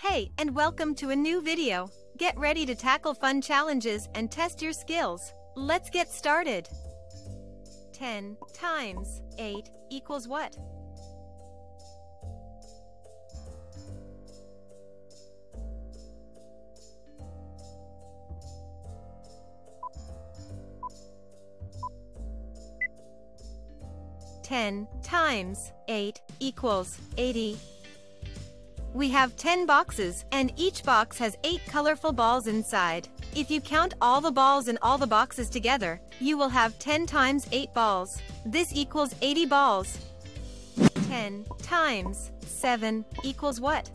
Hey, and welcome to a new video. Get ready to tackle fun challenges and test your skills. Let's get started. 10 times 8 equals what? 10 times 8 equals 80. We have 10 boxes, and each box has 8 colorful balls inside. If you count all the balls in all the boxes together, you will have 10 times 8 balls. This equals 80 balls. 10 times 7 equals what?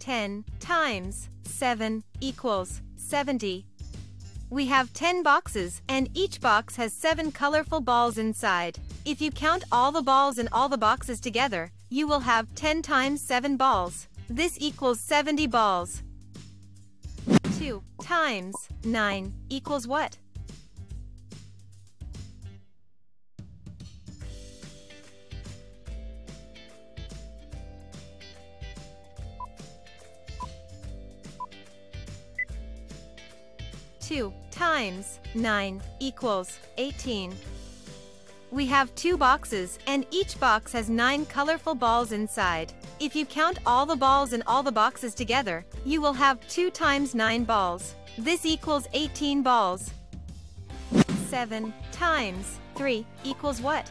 10 times 7 equals 70. We have 10 boxes, and each box has 7 colorful balls inside. If you count all the balls in all the boxes together, you will have 10 times 7 balls. This equals 70 balls. 2 times 9 equals what? 2 times 9 equals 18. We have 2 boxes, and each box has 9 colorful balls inside. If you count all the balls in all the boxes together, you will have 2 times 9 balls. This equals 18 balls. 7 times 3 equals what?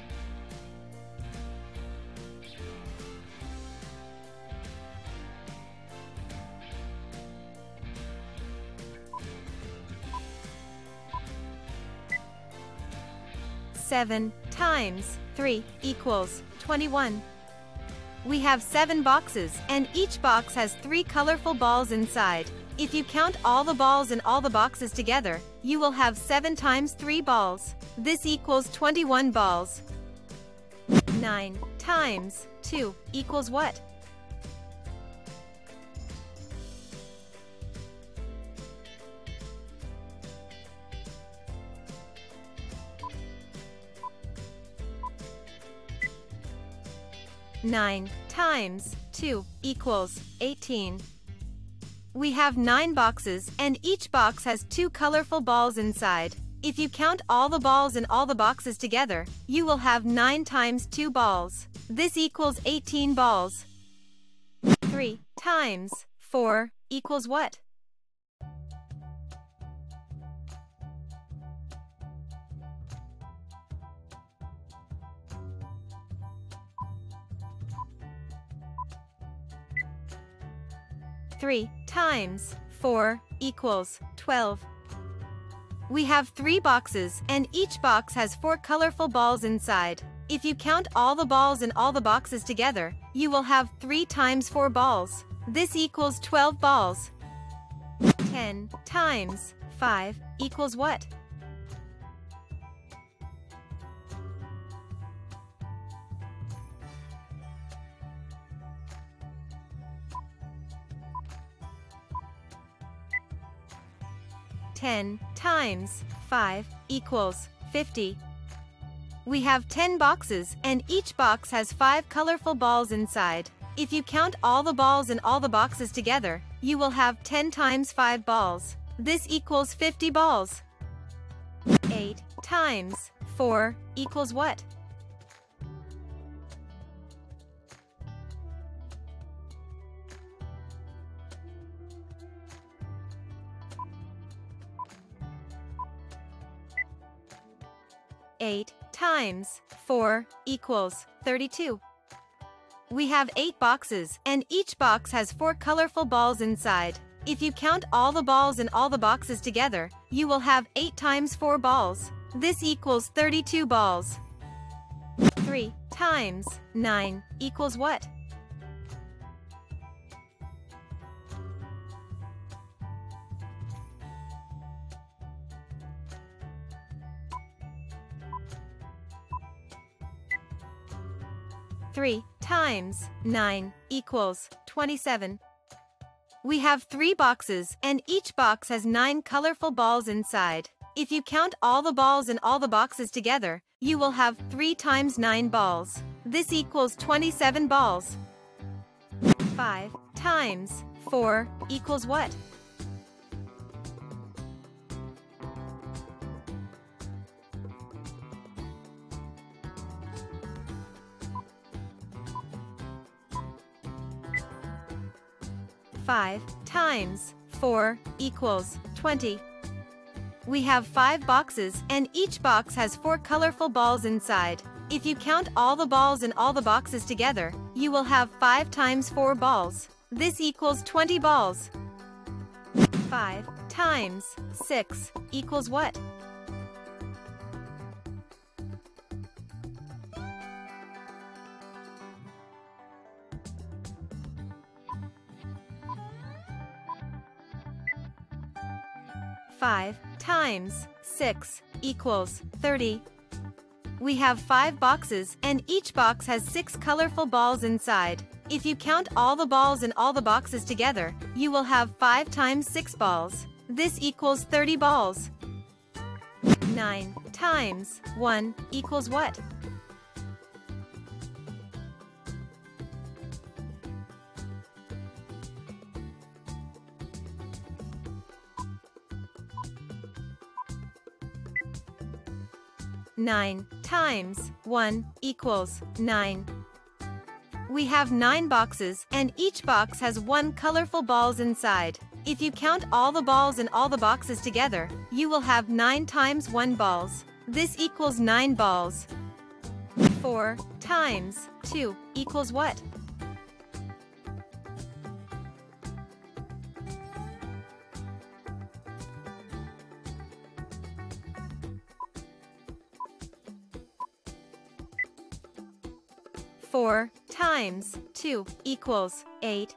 7 times 3 equals 21. We have 7 boxes, and each box has 3 colorful balls inside. If you count all the balls in all the boxes together, you will have 7 times 3 balls. This equals 21 balls. 9 times 2 equals what? 9 times 2 equals 18. We have 9 boxes, and each box has 2 colorful balls inside. If you count all the balls in all the boxes together, you will have 9 times 2 balls. This equals 18 balls. 3 times 4 equals what? 3 times 4 equals 12. We have 3 boxes, and each box has 4 colorful balls inside. If you count all the balls in all the boxes together, you will have 3 times 4 balls. This equals 12 balls. 10 times 5 equals what? 10 times 5 equals 50. We have 10 boxes, and each box has 5 colorful balls inside. If you count all the balls in all the boxes together, you will have 10 times 5 balls. This equals 50 balls. 8 times 4 equals what? 8 times 4 equals 32. We have 8 boxes, and each box has 4 colorful balls inside. If you count all the balls in all the boxes together, you will have 8 times 4 balls. This equals 32 balls. 3 times 9 equals what? 3 times 9 equals 27. We have 3 boxes, And each box has 9 colorful balls inside. If you count all the balls in all the boxes together, you will have 3 times 9 balls. This equals 27 balls. 5 times 4 equals what? 5 times 4 equals 20. We have 5 boxes, and each box has 4 colorful balls inside. If you count all the balls in all the boxes together, you will have 5 times 4 balls. This equals 20 balls. 5 times 6 equals what? 5 times 6 equals 30. We have 5 boxes, and each box has 6 colorful balls inside. If you count all the balls in all the boxes together, you will have 5 times 6 balls. This equals 30 balls. 9 times 1 equals what? 9 times 1 equals 9. We have 9 boxes, and each box has 1 colorful balls inside. If you count all the balls in all the boxes together, you will have 9 times 1 balls. This equals 9 balls. 4 times 2 equals what? 4 times 2 equals 8.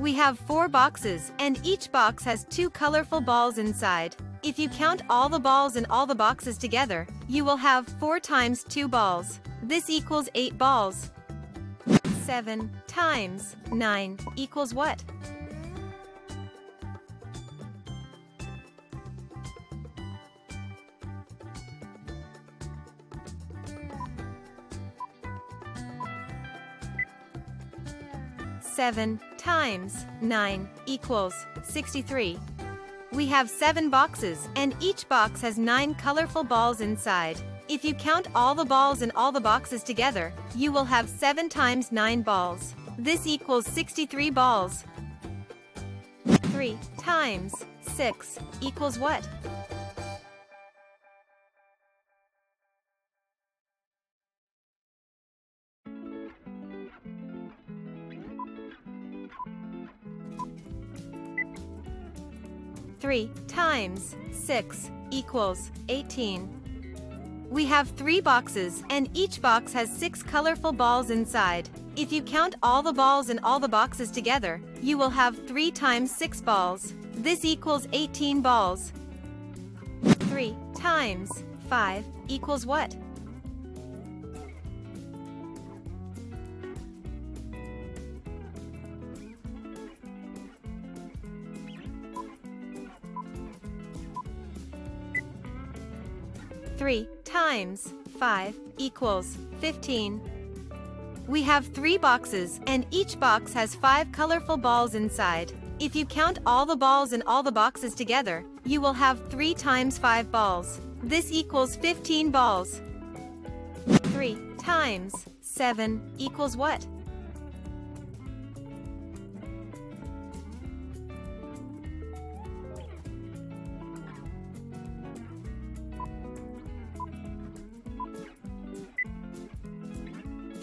We have 4 boxes, and each box has 2 colorful balls inside. If you count all the balls in all the boxes together, you will have 4 times 2 balls. This equals 8 balls. 7 times 9 equals what? 7 times 9 equals 63. We have 7 boxes, and each box has 9 colorful balls inside. If you count all the balls in all the boxes together, you will have 7 times 9 balls. This equals 63 balls. 3 times 6 equals what? 3 times 6 equals 18. We have 3 boxes, and each box has 6 colorful balls inside. If you count all the balls in all the boxes together, you will have 3 times 6 balls. This equals 18 balls. 3 times 5 equals what? 3 times 5 equals 15. We have 3 boxes, and each box has 5 colorful balls inside. If you count all the balls in all the boxes together, you will have 3 times 5 balls. This equals 15 balls. 3 times 7 equals what?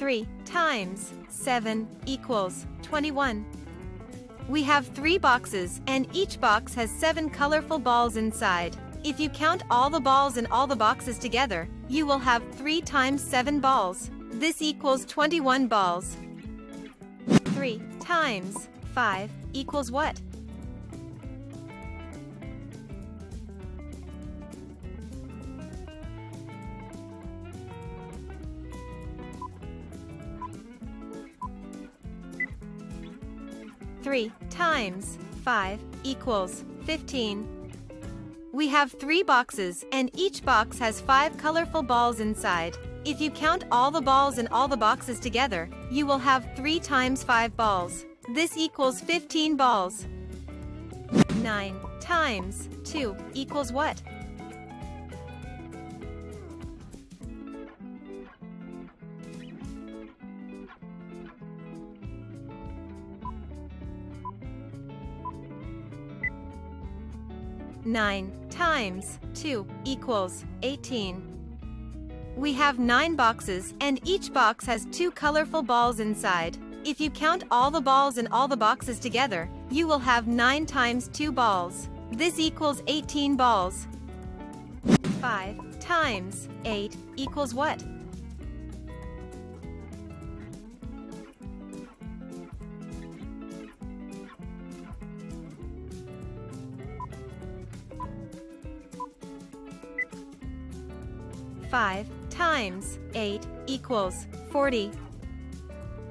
3 times 7 equals 21. We have 3 boxes, and each box has 7 colorful balls inside. If you count all the balls in all the boxes together, you will have 3 times 7 balls. This equals 21 balls. 3 times 5 equals what? 3 times 5 equals 15. We have 3 boxes, and each box has 5 colorful balls inside. If you count all the balls in all the boxes together, you will have 3 times 5 balls. This equals 15 balls. 9 times 2 equals what? 9 times 2 equals 18. We have 9 boxes, and each box has 2 colorful balls inside. If you count all the balls in all the boxes together, you will have 9 times 2 balls. This equals 18 balls. 5 times 8 equals what? 5 times 8 equals 40.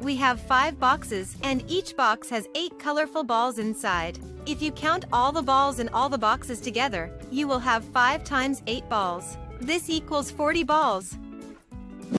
We have 5 boxes, and each box has 8 colorful balls inside. If you count all the balls in all the boxes together, you will have 5 times 8 balls. This equals 40 balls.